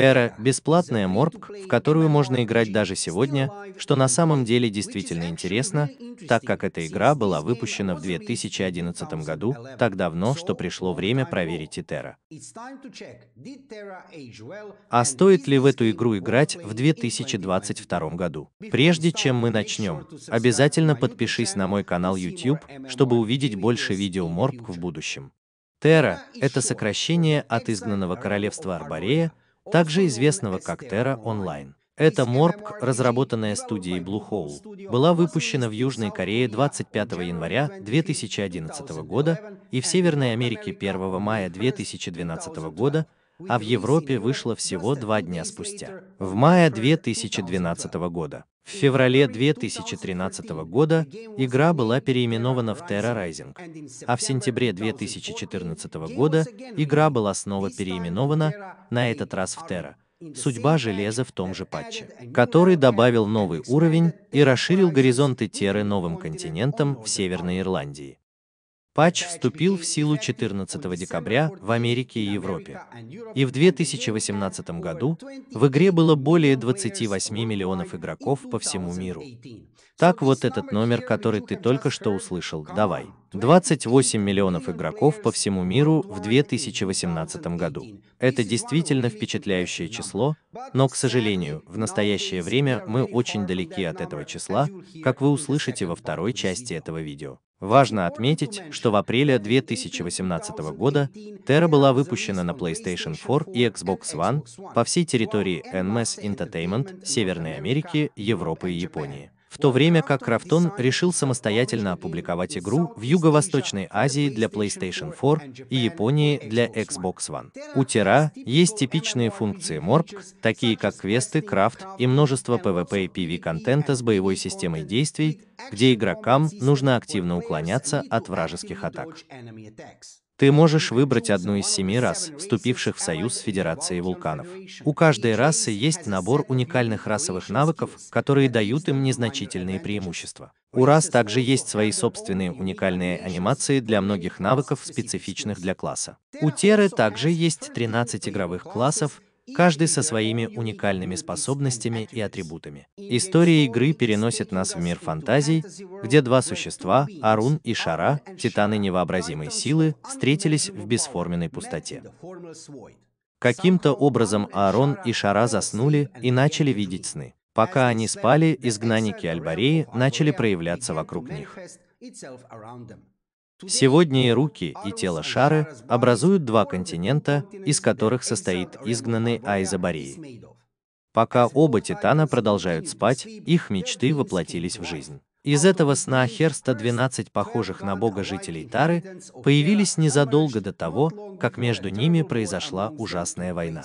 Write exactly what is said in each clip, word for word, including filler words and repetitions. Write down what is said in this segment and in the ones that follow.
Тера — бесплатная морпг, в которую можно играть даже сегодня, что на самом деле действительно интересно, так как эта игра была выпущена в две тысячи одиннадцатом году, так давно, что пришло время проверить и Тера. А стоит ли в эту игру играть в две тысячи двадцать втором году? Прежде чем мы начнем, обязательно подпишись на мой канал YouTube, чтобы увидеть больше видео морпг в будущем. Тера — это сокращение от изгнанного королевства Арборея, также известного как Тера Онлайн. Эта морпг, разработанная студией Blue Hole, была выпущена в Южной Корее двадцать пятого января две тысячи одиннадцатого года и в Северной Америке первого мая две тысячи двенадцатого года, а в Европе вышла всего два дня спустя, в мае две тысячи двенадцатого года. В феврале две тысячи тринадцатого года игра была переименована в TERA Rising, а в сентябре две тысячи четырнадцатого года игра была снова переименована, на этот раз в TERA: Судьба Железа в том же патче, который добавил новый уровень и расширил горизонты Теры новым континентом в Северной Ирландии. Патч вступил в силу четырнадцатого декабря в Америке и Европе, и в две тысячи восемнадцатом году в игре было более двадцати восьми миллионов игроков по всему миру. Так вот этот номер, который ты только что услышал, давай. двадцать восемь миллионов игроков по всему миру в две тысячи восемнадцатом году. Это действительно впечатляющее число, но, к сожалению, в настоящее время мы очень далеки от этого числа, как вы услышите во второй части этого видео. Важно отметить, что в апреле две тысячи восемнадцатого года Тера была выпущена на PlayStation четыре и Xbox One по всей территории эн эм эс Entertainment, Северной Америки, Европы и Японии, в то время как Крафтон решил самостоятельно опубликовать игру в Юго-Восточной Азии для PlayStation четыре и Японии для Xbox One. У Тера есть типичные функции морпг, такие как квесты, крафт и множество PvP и PvE контента с боевой системой действий, где игрокам нужно активно уклоняться от вражеских атак. Ты можешь выбрать одну из семи рас, вступивших в союз с Федерацией Вулканов. У каждой расы есть набор уникальных расовых навыков, которые дают им незначительные преимущества. У рас также есть свои собственные уникальные анимации для многих навыков, специфичных для класса. У Теры также есть тринадцать игровых классов, каждый со своими уникальными способностями и атрибутами. История игры переносит нас в мир фантазий, где два существа, Арун и Шара, титаны невообразимой силы, встретились в бесформенной пустоте. Каким-то образом Арун и Шара заснули и начали видеть сны. Пока они спали, изгнанники Альбареи начали проявляться вокруг них. Сегодня и руки, и тело Шары образуют два континента, из которых состоит изгнанный из Арбореи. Пока оба титана продолжают спать, их мечты воплотились в жизнь. Из этого сна Херста двенадцать похожих на бога жителей Тары появились незадолго до того, как между ними произошла ужасная война.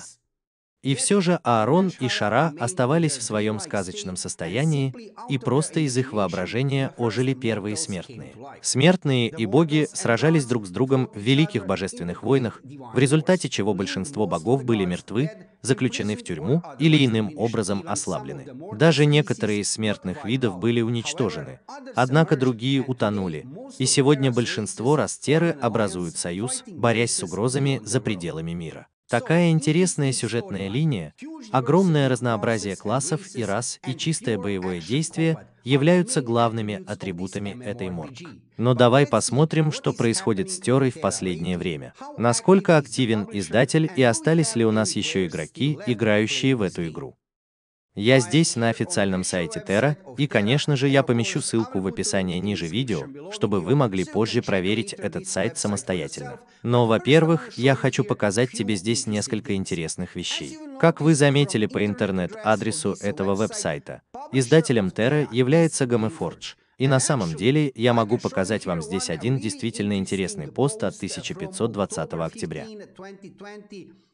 И все же Аарон и Шара оставались в своем сказочном состоянии, и просто из их воображения ожили первые смертные. Смертные и боги сражались друг с другом в великих божественных войнах, в результате чего большинство богов были мертвы, заключены в тюрьму или иным образом ослаблены. Даже некоторые из смертных видов были уничтожены, однако другие утонули, и сегодня большинство рас Теры образуют союз, борясь с угрозами за пределами мира. Такая интересная сюжетная линия, огромное разнообразие классов и рас и чистое боевое действие являются главными атрибутами этой морпг. Но давай посмотрим, что происходит с Терой в последнее время. Насколько активен издатель и остались ли у нас еще игроки, играющие в эту игру. Я здесь на официальном сайте Тера, и, конечно же, я помещу ссылку в описании ниже видео, чтобы вы могли позже проверить этот сайт самостоятельно. Но, во-первых, я хочу показать тебе здесь несколько интересных вещей. Как вы заметили по интернет-адресу этого веб-сайта, издателем Тера является Gameforge. И на самом деле я могу показать вам здесь один действительно интересный пост от тысяча пятьсот двадцатого октября.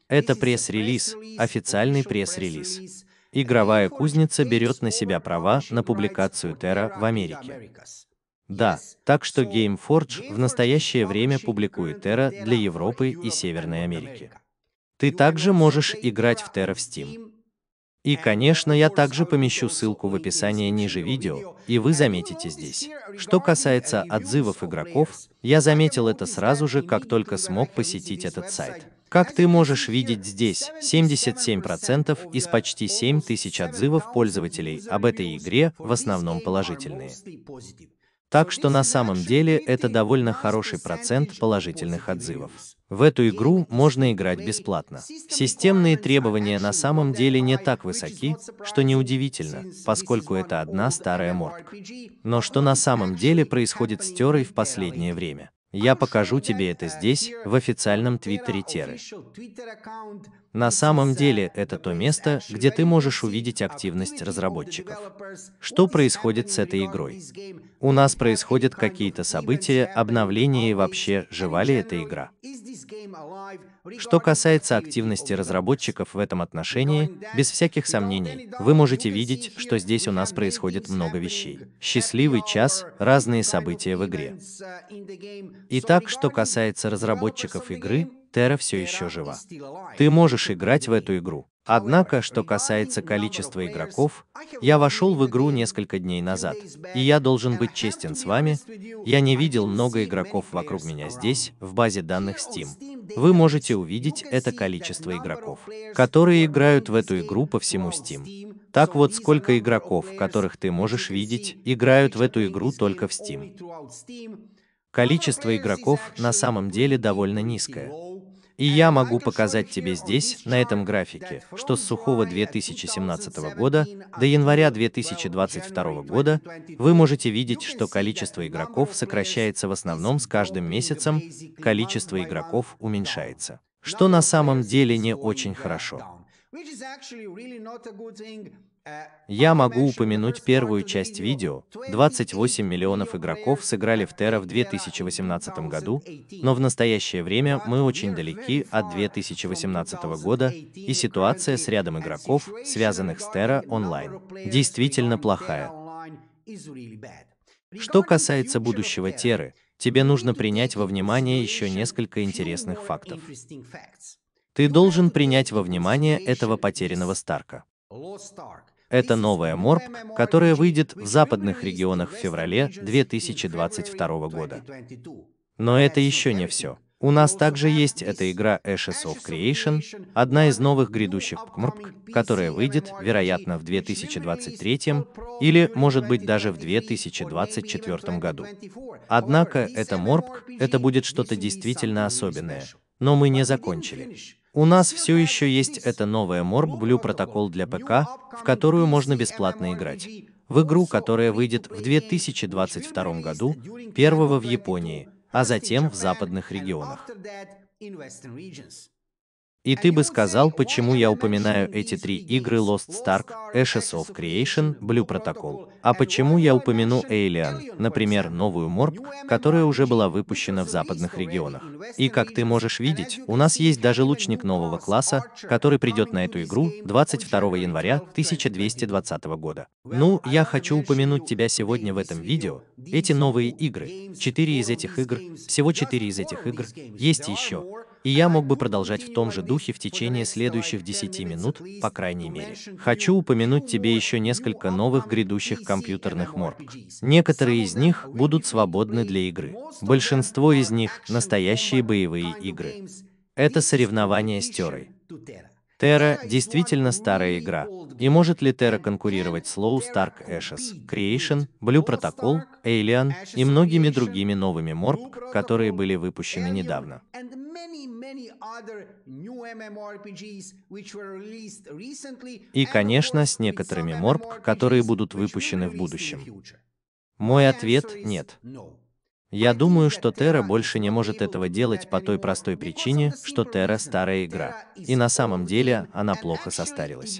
Это пресс-релиз, официальный пресс-релиз. Игровая кузница берет на себя права на публикацию Тера в Америке. Да, так что Gameforge в настоящее время публикует Тера для Европы и Северной Америки. Ты также можешь играть в Тера в Steam. И, конечно, я также помещу ссылку в описании ниже видео, и вы заметите здесь. Что касается отзывов игроков, я заметил это сразу же, как только смог посетить этот сайт. Как ты можешь видеть здесь, семьдесят семь процентов из почти семи тысяч отзывов пользователей об этой игре в основном положительные. Так что на самом деле это довольно хороший процент положительных отзывов. В эту игру можно играть бесплатно. Системные требования на самом деле не так высоки, что неудивительно, поскольку это одна старая морпг. Но что на самом деле происходит с Терой в последнее время? Я покажу тебе это здесь, в официальном твиттере Теры. На самом деле, это то место, где ты можешь увидеть активность разработчиков. Что происходит с этой игрой? У нас происходят какие-то события, обновления и вообще, жива ли эта игра? Что касается активности разработчиков в этом отношении, без всяких сомнений, вы можете видеть, что здесь у нас происходит много вещей. Счастливый час, разные события в игре. Итак, что касается разработчиков игры, Тера все еще жива. Ты можешь играть в эту игру. Однако, что касается количества игроков, я вошел в игру несколько дней назад, и я должен быть честен с вами, я не видел много игроков вокруг меня здесь, в базе данных Steam. Вы можете увидеть это количество игроков, которые играют в эту игру по всему Steam. Так вот, сколько игроков, которых ты можешь видеть, играют в эту игру только в Steam. Количество игроков на самом деле довольно низкое. И я могу показать тебе здесь, на этом графике, что с сухого две тысячи семнадцатого года до января две тысячи двадцать второго года вы можете видеть, что количество игроков сокращается в основном с каждым месяцем, количество игроков уменьшается, что на самом деле не очень хорошо. Я могу упомянуть первую часть видео, двадцать восемь миллионов игроков сыграли в Тера в две тысячи восемнадцатом году, но в настоящее время мы очень далеки от две тысячи восемнадцатого года, и ситуация с рядом игроков, связанных с Тера Онлайн, действительно плохая. Что касается будущего Теры, тебе нужно принять во внимание еще несколько интересных фактов. Ты должен принять во внимание этого потерянного Старка. Это новая морпг, которая выйдет в западных регионах в феврале две тысячи двадцать второго года. Но это еще не все. У нас также есть эта игра Ashes of Creation, одна из новых грядущих морпг, которая выйдет, вероятно, в две тысячи двадцать третьем или, может быть, даже в две тысячи двадцать четвёртом году. Однако, эта морпг, это будет что-то действительно особенное. Но мы не закончили. У нас все еще есть эта новая морпг Blue Protocol для ПК, в которую можно бесплатно играть. В игру, которая выйдет в две тысячи двадцать втором году, первого в Японии, а затем в западных регионах. И ты бы сказал, почему я упоминаю эти три игры Lost Ark, Ashes of Creation, Blue Protocol, а почему я упомяну Alien, например, новую морпг, которая уже была выпущена в западных регионах. И как ты можешь видеть, у нас есть даже лучник нового класса, который придет на эту игру двадцать второго января тысяча двести двадцатого года. Ну, я хочу упомянуть тебя сегодня в этом видео, эти новые игры, четыре из этих игр, всего четыре из этих игр, есть еще. И я мог бы продолжать в том же духе в течение следующих десяти минут, по крайней мере. Хочу упомянуть тебе еще несколько новых грядущих компьютерных морпг. Некоторые из них будут свободны для игры. Большинство из них — настоящие боевые игры. Это соревнования с Терой. Тера действительно старая игра. И может ли Тера конкурировать с Lost Ark, Ashes, Creation, Blue Protocol, Alien и многими другими новыми морпг, которые были выпущены недавно? И, конечно, с некоторыми морпг, которые будут выпущены в будущем. Мой ответ – нет. Я думаю, что Тера больше не может этого делать по той простой причине, что Тера старая игра. И на самом деле она плохо состарилась.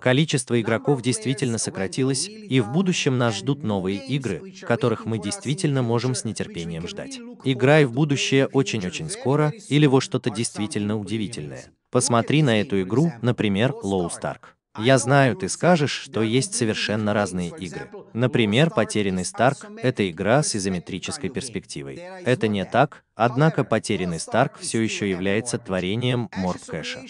Количество игроков действительно сократилось, и в будущем нас ждут новые игры, которых мы действительно можем с нетерпением ждать. Играй в будущее очень-очень скоро, или во что-то действительно удивительное. Посмотри на эту игру, например, Lost Ark. Я знаю, ты скажешь, что есть совершенно разные игры. Например, «Потерянный Старк» — это игра с изометрической перспективой. Это не так, однако «Потерянный Старк» все еще является творением морпг Эша.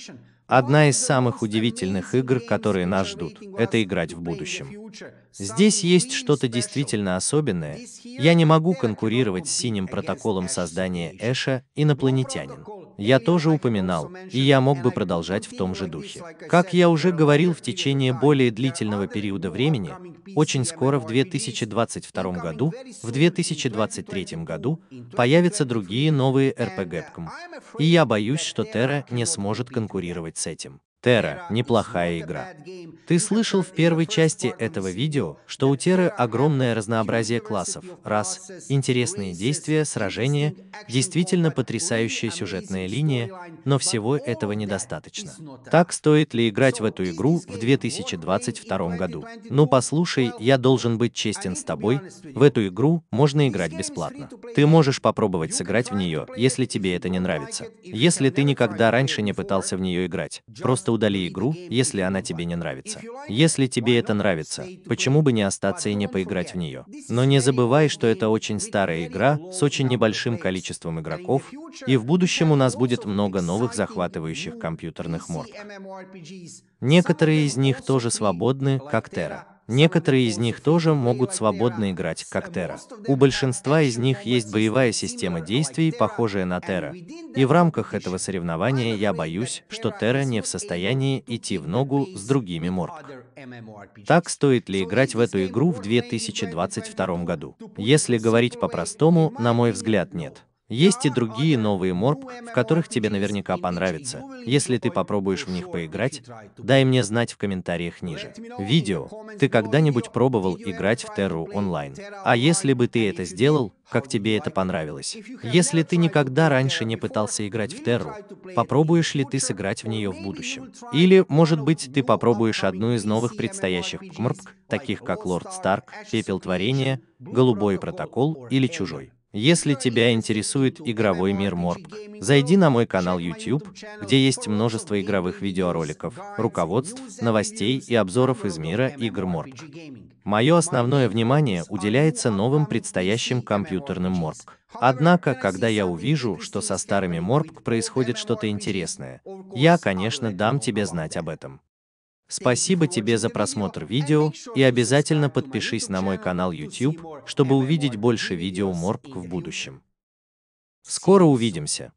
Одна из самых удивительных игр, которые нас ждут, это играть в будущем. Здесь есть что-то действительно особенное. Я не могу конкурировать с синим протоколом создания Эша «Инопланетянин». я тоже упоминал, и я мог бы продолжать в том же духе. Как я уже говорил, в течение более длительного периода времени, очень скоро в две тысячи двадцать втором году, в две тысячи двадцать третьем году, появятся другие новые эр пи джи-пком, и я боюсь, что Тера не сможет конкурировать с этим. Тера — неплохая игра. Ты слышал в первой части этого видео, что у Теры огромное разнообразие классов, рас, интересные действия, сражения, действительно потрясающая сюжетная линия, но всего этого недостаточно. Так стоит ли играть в эту игру в две тысячи двадцать втором году? Ну послушай, я должен быть честен с тобой, в эту игру можно играть бесплатно. Ты можешь попробовать сыграть в нее, если тебе это не нравится. Если ты никогда раньше не пытался в нее играть, просто удали игру, если она тебе не нравится. Если тебе это нравится, почему бы не остаться и не поиграть в нее? Но не забывай, что это очень старая игра с очень небольшим количеством игроков, и в будущем у нас будет много новых захватывающих компьютерных морпг. Некоторые из них тоже свободны, как Тера. Некоторые из них тоже могут свободно играть, как Тера. У большинства из них есть боевая система действий, похожая на Тера. И в рамках этого соревнования я боюсь, что Тера не в состоянии идти в ногу с другими морпг. Так стоит ли играть в эту игру в две тысячи двадцать втором году? Если говорить по-простому, на мой взгляд, нет. Есть и другие новые морпг, в которых тебе наверняка понравится. Если ты попробуешь в них поиграть, дай мне знать в комментариях ниже. Видео. Ты когда-нибудь пробовал играть в Теру онлайн? А если бы ты это сделал, как тебе это понравилось? Если ты никогда раньше не пытался играть в Теру, попробуешь ли ты сыграть в нее в будущем? Или, может быть, ты попробуешь одну из новых предстоящих морпг, таких как Лорд Старк, Пепел Творения, Голубой Протокол или Чужой? Если тебя интересует игровой мир морпг, зайди на мой канал YouTube, где есть множество игровых видеороликов, руководств, новостей и обзоров из мира игр морпг. Мое основное внимание уделяется новым предстоящим компьютерным морпг. Однако, когда я увижу, что со старыми морпг происходит что-то интересное, я, конечно, дам тебе знать об этом. Спасибо тебе за просмотр видео, и обязательно подпишись на мой канал YouTube, чтобы увидеть больше видео морпг в будущем. Скоро увидимся!